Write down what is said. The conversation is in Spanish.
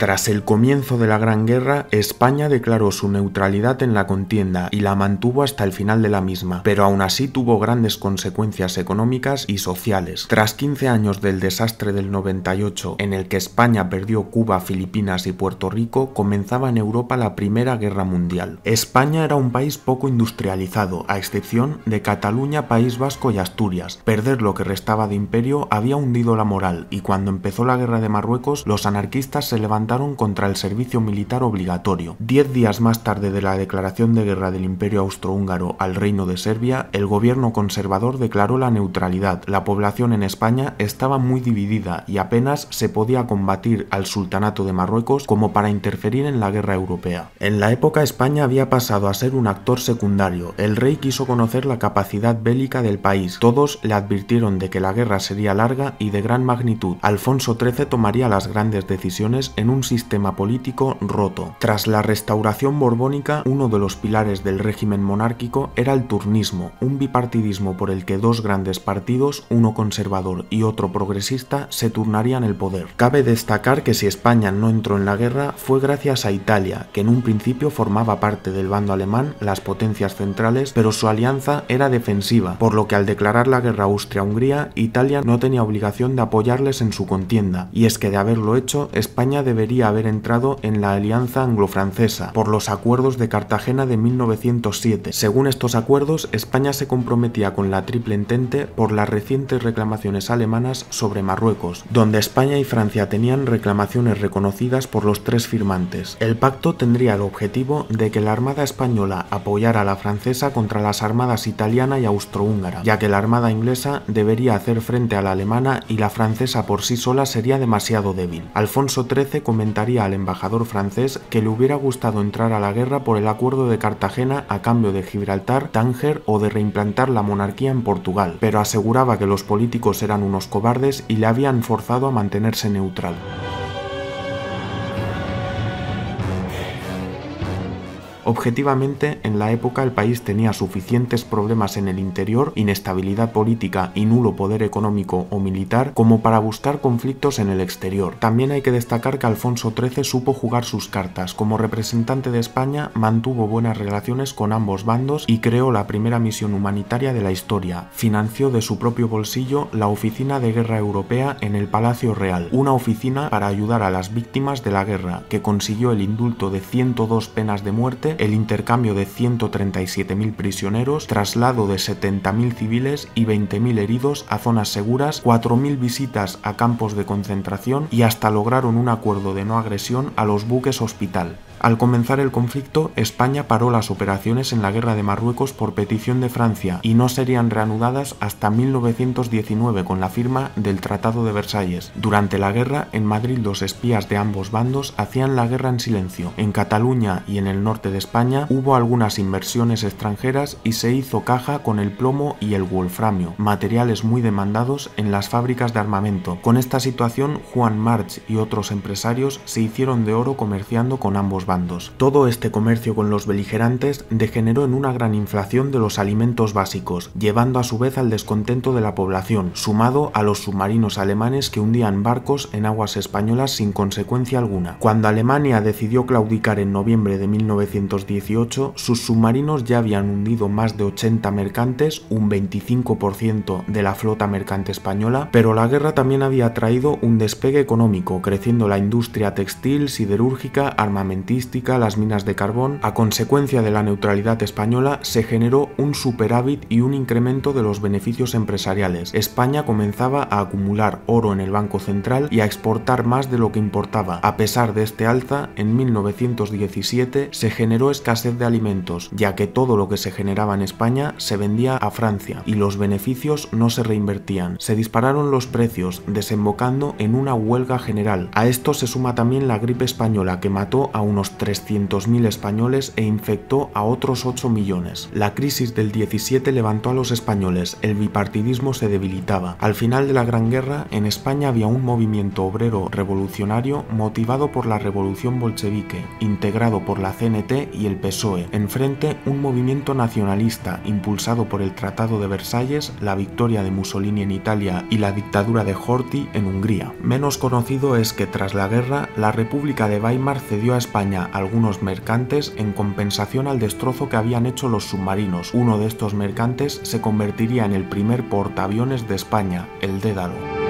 Tras el comienzo de la Gran Guerra, España declaró su neutralidad en la contienda y la mantuvo hasta el final de la misma, pero aún así tuvo grandes consecuencias económicas y sociales. Tras 15 años del desastre del 98, en el que España perdió Cuba, Filipinas y Puerto Rico, comenzaba en Europa la Primera Guerra Mundial. España era un país poco industrializado, a excepción de Cataluña, País Vasco y Asturias. Perder lo que restaba de imperio había hundido la moral, y cuando empezó la Guerra de Marruecos, los anarquistas se levantaron contra el servicio militar obligatorio. 10 días más tarde de la declaración de guerra del Imperio Austrohúngaro al Reino de Serbia, el gobierno conservador declaró la neutralidad. La población en España estaba muy dividida y apenas se podía combatir al Sultanato de Marruecos como para interferir en la guerra europea. En la época, España había pasado a ser un actor secundario. El rey quiso conocer la capacidad bélica del país. Todos le advirtieron de que la guerra sería larga y de gran magnitud. Alfonso XIII tomaría las grandes decisiones en un sistema político roto. Tras la restauración borbónica, uno de los pilares del régimen monárquico era el turnismo, un bipartidismo por el que dos grandes partidos, uno conservador y otro progresista, se turnarían el poder. Cabe destacar que si España no entró en la guerra fue gracias a Italia, que en un principio formaba parte del bando alemán, las potencias centrales, pero su alianza era defensiva, por lo que al declarar la guerra a Austria-Hungría, Italia no tenía obligación de apoyarles en su contienda, y es que de haberlo hecho, España debería haber entrado en la alianza anglo-francesa por los acuerdos de Cartagena de 1907. Según estos acuerdos, España se comprometía con la Triple Entente por las recientes reclamaciones alemanas sobre Marruecos, donde España y Francia tenían reclamaciones reconocidas por los tres firmantes. El pacto tendría el objetivo de que la Armada española apoyara a la francesa contra las armadas italiana y austrohúngara, ya que la Armada inglesa debería hacer frente a la alemana y la francesa por sí sola sería demasiado débil. Alfonso XIII comentaría al embajador francés que le hubiera gustado entrar a la guerra por el acuerdo de Cartagena a cambio de Gibraltar, Tánger o de reimplantar la monarquía en Portugal, pero aseguraba que los políticos eran unos cobardes y le habían forzado a mantenerse neutral. Objetivamente, en la época el país tenía suficientes problemas en el interior, inestabilidad política y nulo poder económico o militar como para buscar conflictos en el exterior. También hay que destacar que Alfonso XIII supo jugar sus cartas. Como representante de España, mantuvo buenas relaciones con ambos bandos y creó la primera misión humanitaria de la historia. Financió de su propio bolsillo la Oficina de Guerra Europea en el Palacio Real, una oficina para ayudar a las víctimas de la guerra, que consiguió el indulto de 102 penas de muerte, el intercambio de 137.000 prisioneros, traslado de 70.000 civiles y 20.000 heridos a zonas seguras, 4.000 visitas a campos de concentración y hasta lograron un acuerdo de no agresión a los buques hospital. Al comenzar el conflicto, España paró las operaciones en la Guerra de Marruecos por petición de Francia y no serían reanudadas hasta 1919 con la firma del Tratado de Versalles. Durante la guerra, en Madrid los espías de ambos bandos hacían la guerra en silencio. En Cataluña y en el norte de España hubo algunas inversiones extranjeras y se hizo caja con el plomo y el wolframio, materiales muy demandados en las fábricas de armamento. Con esta situación, Juan March y otros empresarios se hicieron de oro comerciando con ambos bandos. Todo este comercio con los beligerantes degeneró en una gran inflación de los alimentos básicos, llevando a su vez al descontento de la población, sumado a los submarinos alemanes que hundían barcos en aguas españolas sin consecuencia alguna. Cuando Alemania decidió claudicar en noviembre de 1918, sus submarinos ya habían hundido más de 80 mercantes, un 25% de la flota mercante española, pero la guerra también había traído un despegue económico, creciendo la industria textil, siderúrgica, armamentista, las minas de carbón. A consecuencia de la neutralidad española se generó un superávit y un incremento de los beneficios empresariales. España comenzaba a acumular oro en el Banco Central y a exportar más de lo que importaba. A pesar de este alza, en 1917 se generó escasez de alimentos, ya que todo lo que se generaba en España se vendía a Francia y los beneficios no se reinvertían. Se dispararon los precios, desembocando en una huelga general. A esto se suma también la gripe española, que mató a unos unos 300.000 españoles e infectó a otros 8 millones. La crisis del 17 levantó a los españoles, el bipartidismo se debilitaba. Al final de la Gran Guerra, en España había un movimiento obrero revolucionario motivado por la revolución bolchevique, integrado por la CNT y el PSOE. Enfrente, un movimiento nacionalista, impulsado por el Tratado de Versalles, la victoria de Mussolini en Italia y la dictadura de Horthy en Hungría. Menos conocido es que tras la guerra, la República de Weimar cedió a España algunos mercantes en compensación al destrozo que habían hecho los submarinos. Uno de estos mercantes se convertiría en el primer portaaviones de España, el Dédalo.